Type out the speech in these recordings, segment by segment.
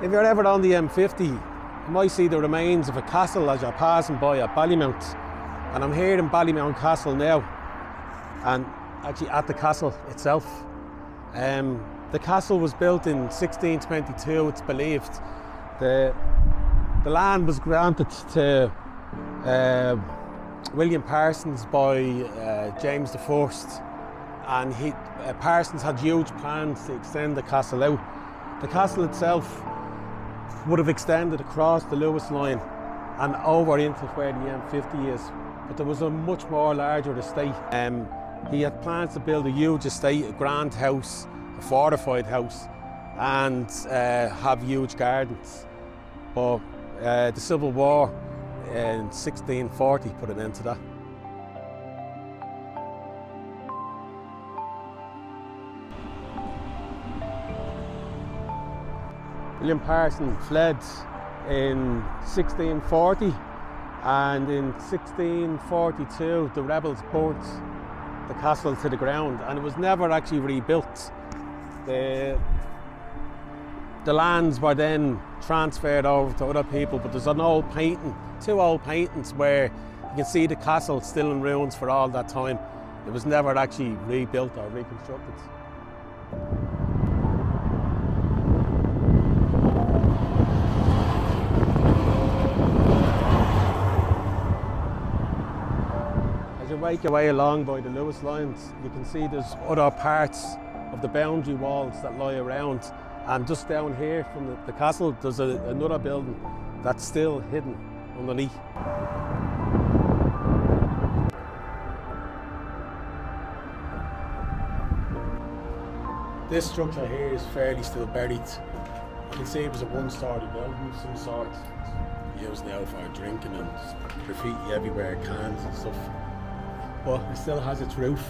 If you're ever on the M50, you might see the remains of a castle as you're passing by at Ballymount. And I'm here in Ballymount Castle now, and actually at the castle itself. The castle was built in 1622, it's believed. The land was granted to William Parsons by James I, and Parsons had huge plans to extend the castle out. The castle itself would have extended across the Luas Line and over into where the M50 is, but there was a much more larger estate. He had plans to build a huge estate, a grand house, a fortified house, and have huge gardens. But the Civil War in 1640 put an end to that. William Parsons fled in 1640, and in 1642 the rebels burnt the castle to the ground, and it was never actually rebuilt. The lands were then transferred over to other people, but there's an old painting, two old paintings, where you can see the castle still in ruins for all that time. It was never actually rebuilt or reconstructed. Make your way along by the Luas Lines, you can see there's other parts of the boundary walls that lie around, and just down here from the castle there's another building that's still hidden underneath. This structure here is fairly still buried. You can see it was a one-storey building of some sort, used now for drinking and graffiti everywhere, cans and stuff. But it still has its roof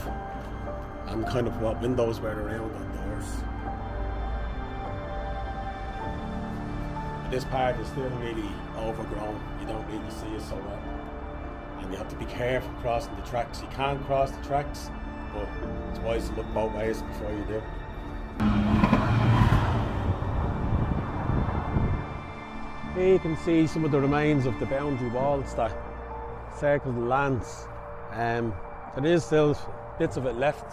and kind of what windows were around and doors. This part is still really overgrown, you don't really see it so well. And you have to be careful crossing the tracks. You can cross the tracks, but it's wise to look both ways before you do. Here you can see some of the remains of the boundary walls that circle the lands. There is still bits of it left,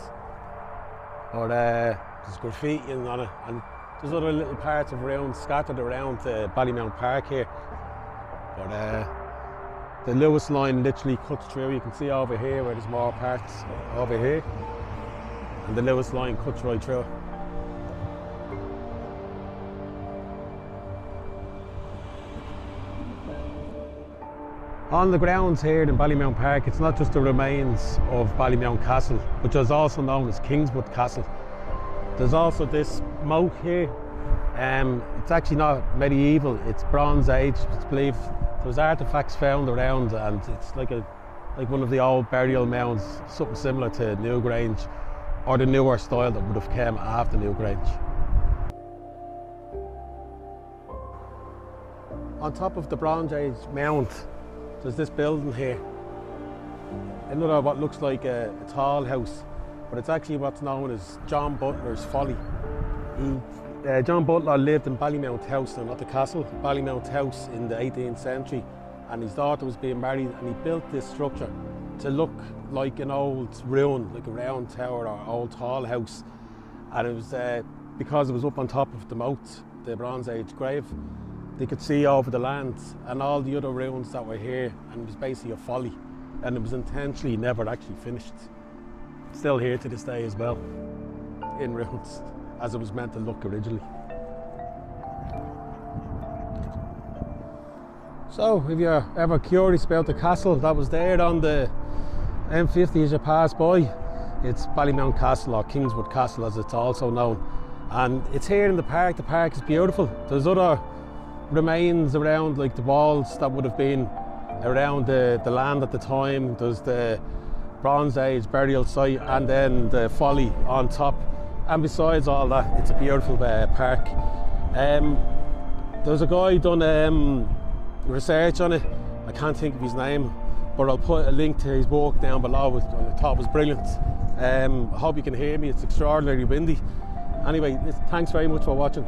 or there's graffiti on it, and there's other little parts of round scattered around Ballymount Park here. But the Luas Line literally cuts through. You can see over here where there's more parts over here, and the Luas Line cuts right through. On the grounds here in Ballymount Park, it's not just the remains of Ballymount Castle, which is also known as Kingswood Castle. There's also this moat here. It's actually not medieval, it's Bronze Age, it's believed. There's artefacts found around, and it's like one of the old burial mounds, something similar to Newgrange, or the newer style that would have come after Newgrange. On top of the Bronze Age mound, there's this building here, another what looks like a tall house, but it's actually what's known as John Butler's Folly. John Butler lived in Ballymount House, now not the castle, Ballymount House in the 18th century, and his daughter was being married, and he built this structure to look like an old ruin, like a round tower or old tall house. And it was because it was up on top of the moat, the Bronze Age grave, they could see over the lands and all the other ruins that were here, and it was basically a folly, and it was intentionally never actually finished. It's still here to this day as well, in ruins, as it was meant to look originally. So if you're ever curious about the castle that was there on the M50 as you pass by, it's Ballymount Castle, or Kingswood Castle as it's also known, and it's here in the park. The park is beautiful. There's other remains around, like the walls that would have been around the land at the time. There's the Bronze Age burial site, and then the folly on top, and besides all that it's a beautiful park. There's a guy done research on it, I can't think of his name, but I'll put a link to his walk down below. I thought it was brilliant. I hope you can hear me, it's extraordinarily windy. Anyway, thanks very much for watching.